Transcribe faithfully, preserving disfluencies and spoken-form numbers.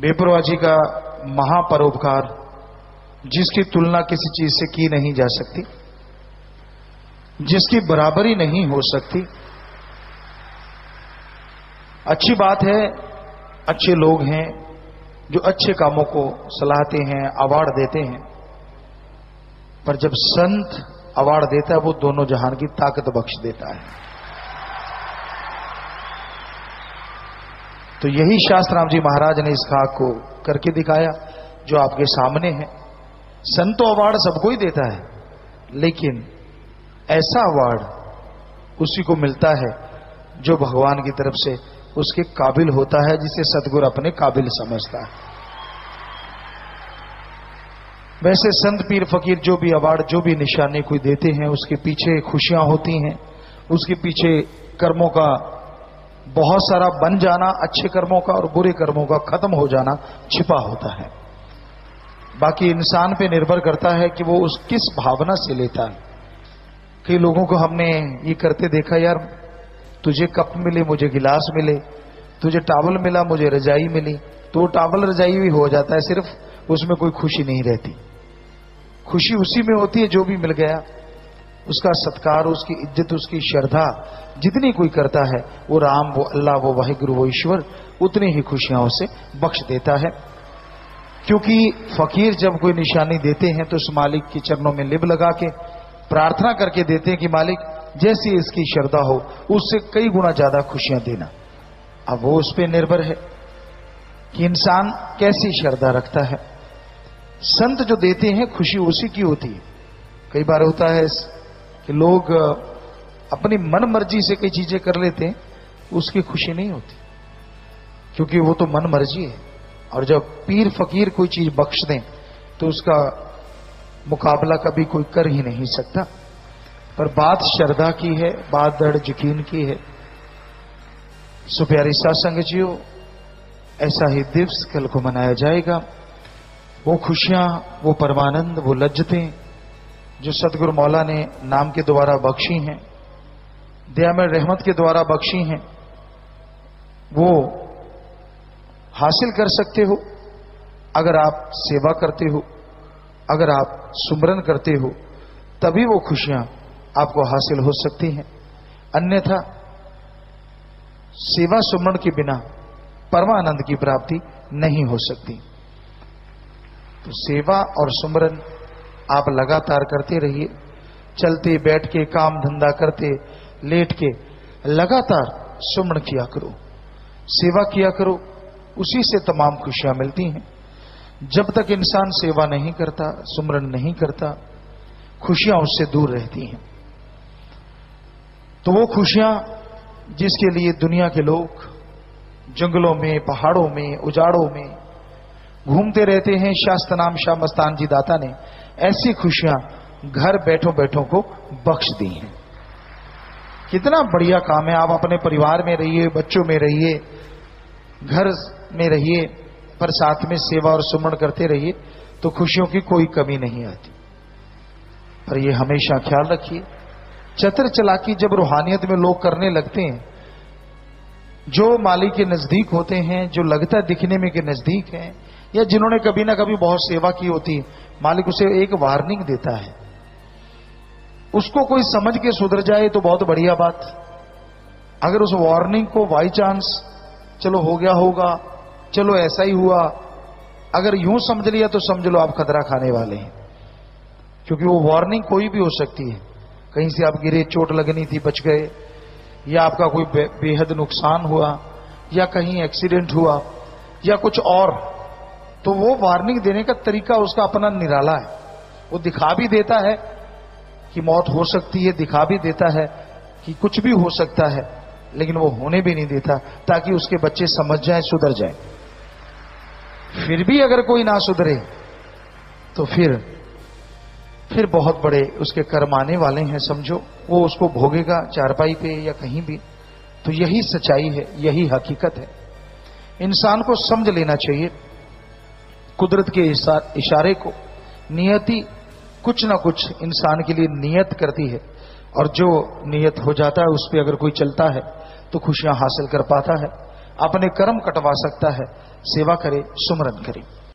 बेपरवाह जी का महापरोपकार जिसकी तुलना किसी चीज से की नहीं जा सकती, जिसकी बराबरी नहीं हो सकती। अच्छी बात है, अच्छे लोग हैं जो अच्छे कामों को सलाहते हैं, अवार्ड देते हैं, पर जब संत अवार्ड देता है वो दोनों जहान की ताकत बख्श देता है। तो यही शाह सतनाम जी महाराज ने इस खाक को करके दिखाया जो आपके सामने है। संत तो अवार्ड सबको ही देता है, लेकिन ऐसा अवार्ड उसी को मिलता है जो भगवान की तरफ से उसके काबिल होता है, जिसे सतगुरु अपने काबिल समझता है। वैसे संत पीर फकीर जो भी अवार्ड, जो भी निशाने कोई देते हैं, उसके पीछे खुशियां होती हैं, उसके पीछे कर्मों का बहुत सारा बन जाना, अच्छे कर्मों का और बुरे कर्मों का खत्म हो जाना छिपा होता है। बाकी इंसान पे निर्भर करता है कि वो उस किस भावना से लेता है। कई लोगों को हमने ये करते देखा, यार तुझे कप मिले, मुझे गिलास मिले, तुझे टॉवल मिला, मुझे रजाई मिली, तो वो टॉवल रजाई भी हो जाता है, सिर्फ उसमें कोई खुशी नहीं रहती। खुशी उसी में होती है जो भी मिल गया, उसका सत्कार, उसकी इज्जत, उसकी श्रद्धा जितनी कोई करता है, वो राम, वो अल्लाह, वो वाहिगुरु, वो ईश्वर उतनी ही खुशियां उसे बख्श देता है। क्योंकि फकीर जब कोई निशानी देते हैं तो उस मालिक के चरणों में लिब लगा के प्रार्थना करके देते हैं कि मालिक जैसी इसकी श्रद्धा हो उससे कई गुना ज्यादा खुशियां देना। अब वो उस पर निर्भर है कि इंसान कैसी श्रद्धा रखता है। संत जो देते हैं खुशी उसी की होती है। कई बार होता है कि लोग अपनी मन मर्जी से कई चीजें कर लेते हैं, उसकी खुशी नहीं होती, क्योंकि वो तो मन मर्जी है। और जब पीर फकीर कोई चीज बख्श दें तो उसका मुकाबला कभी कोई कर ही नहीं सकता। पर बात श्रद्धा की है, बात दृढ़ यकीन की है। सुप्यारे सत्संग जियो, ऐसा ही दिवस कल को मनाया जाएगा। वो खुशियां, वो परमानंद, वो लज्जतें जो सतगुरु मौला ने नाम के द्वारा बख्शी हैं, दया में रहमत के द्वारा बख्शी हैं, वो हासिल कर सकते हो अगर आप सेवा करते हो, अगर आप सुमरन करते हो, तभी वो खुशियां आपको हासिल हो सकती है। अन्यथा सेवा सुमरण के बिना परमानंद की प्राप्ति नहीं हो सकती। तो सेवा और सुमरन आप लगातार करते रहिए, चलते बैठ के, काम धंधा करते, लेट के, लगातार सुमरण किया करो, सेवा किया करो, उसी से तमाम खुशियां मिलती हैं। जब तक इंसान सेवा नहीं करता, सुमरन नहीं करता, खुशियां उससे दूर रहती हैं। तो वो खुशियां जिसके लिए दुनिया के लोग जंगलों में, पहाड़ों में, उजाड़ों में घूमते रहते हैं, शाह सतनाम शाह मस्तान जी दाता ने ऐसी खुशियां घर बैठों बैठों को बख्श दी हैं। कितना बढ़िया काम है। आप अपने परिवार में रहिए, बच्चों में रहिए, घर में रहिए, पर साथ में सेवा और सुमरण करते रहिए, तो खुशियों की कोई कमी नहीं आती। पर ये हमेशा ख्याल रखिए, चतर चलाकी जब रूहानियत में लोग करने लगते हैं, जो माली के नजदीक होते हैं, जो लगता है दिखने में के नजदीक हैं, या जिन्होंने कभी ना कभी बहुत सेवा की होती है, मालिक उसे एक वार्निंग देता है। उसको कोई समझ के सुधर जाए तो बहुत बढ़िया बात। अगर उस वार्निंग को बाई चांस, चलो हो गया होगा, चलो ऐसा ही हुआ, अगर यूं समझ लिया तो समझ लो आप खतरा खाने वाले हैं। क्योंकि वो वार्निंग कोई भी हो सकती है। कहीं से आप गिरे, चोट लगनी थी, बच गए, या आपका कोई बे, बेहद नुकसान हुआ, या कहीं एक्सीडेंट हुआ, या कुछ और। तो वो वार्निंग देने का तरीका उसका अपना निराला है। वो दिखा भी देता है कि मौत हो सकती है, दिखा भी देता है कि कुछ भी हो सकता है, लेकिन वो होने भी नहीं देता, ताकि उसके बच्चे समझ जाए, सुधर जाए। फिर भी अगर कोई ना सुधरे तो फिर फिर बहुत बड़े उसके कर्म आने वाले हैं, समझो। वो उसको भोगेगा चारपाई पे या कहीं भी। तो यही सच्चाई है, यही हकीकत है। इंसान को समझ लेना चाहिए कुदरत के इशारे को। नियति कुछ ना कुछ इंसान के लिए नियत करती है, और जो नियत हो जाता है उस पर अगर कोई चलता है तो खुशियां हासिल कर पाता है। अपने कर्म कटवा सकता है। सेवा करे, सुमरन करे।